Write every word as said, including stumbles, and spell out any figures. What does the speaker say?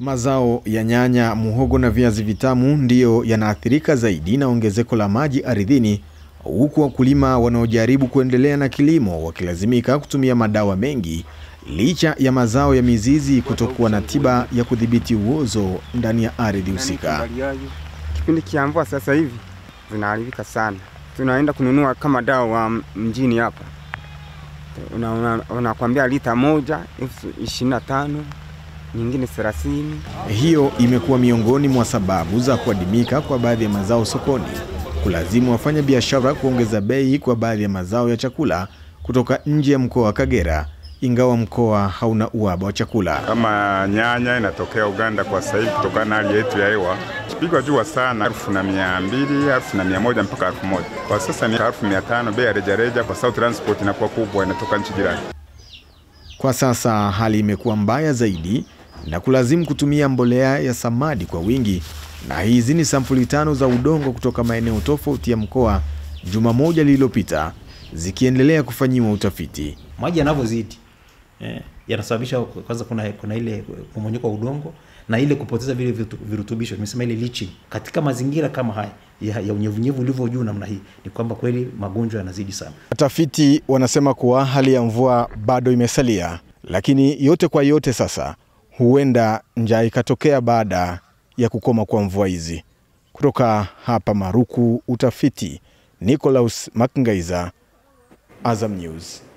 Mazao ya nyanya, muhogo na viazi vitamu ndiyo yanaathirika zaidi na ongezeko la maji ardhini, huku wakulima wanaojaribu kuendelea na kilimo wakilazimika kutumia madawa mengi licha ya mazao ya mizizi kutokuwa na tiba ya kudhibiti uozo ndani ya ardhi husika. Kipindi cha mvua sasa hivi vinaharibika sana. Tunaenda kununua kama dawa mjini hapa. Unakuambia una, una lita moja elfu ishirini na tano, nyingine thelathini. Hiyo imekuwa miongoni mwa sababu za kuadimika kwa baadhi ya mazao sokoni, kulazimu wafanya biashara kuongeza bei kwa baadhi ya mazao ya chakula kutoka nje ya mkoa wa Kagera, ingawa mkoa hauna uhaba wa chakula. Kama nyanya inatokea Uganda kwa sasa hivi kutokana na hali yetu ya hewa, kipigwa jua sana elfu mbili, elfu moja mpaka elfu moja. Kwa sasa ni elfu tano mia tano bei ya rejareja kwa sababu transport inakuwa kubwa inatoka nchi jirani. Kwa sasa hali imekuwa mbaya zaidi na kulazimu kutumia mbolea ya samadi kwa wingi, na hizi ni sampuli tano za udongo kutoka maeneo tofauti ya mkoa juma moja lililopita, zikiendelea kufanyiwa utafiti. Maji yanavozidi eh yanasababisha kwanza kuna kuna ile kumonyoko wa udongo na ile kupoteza vile virutubisho, nimesema ile leaching. Katika mazingira kama haya ya, ya unyevunyevu ulivyo juu namna hii, ni kwamba kweli magonjwa yanazidi sana. Watafiti wanasema kuwa hali ya mvua bado imesalia, lakini yote kwa yote sasa huenda njaa ikatokea baada ya kukoma kwa mvua hizi. Kutoka hapa Maruku, utafiti, Nicolaus Makingaiza, Azam News.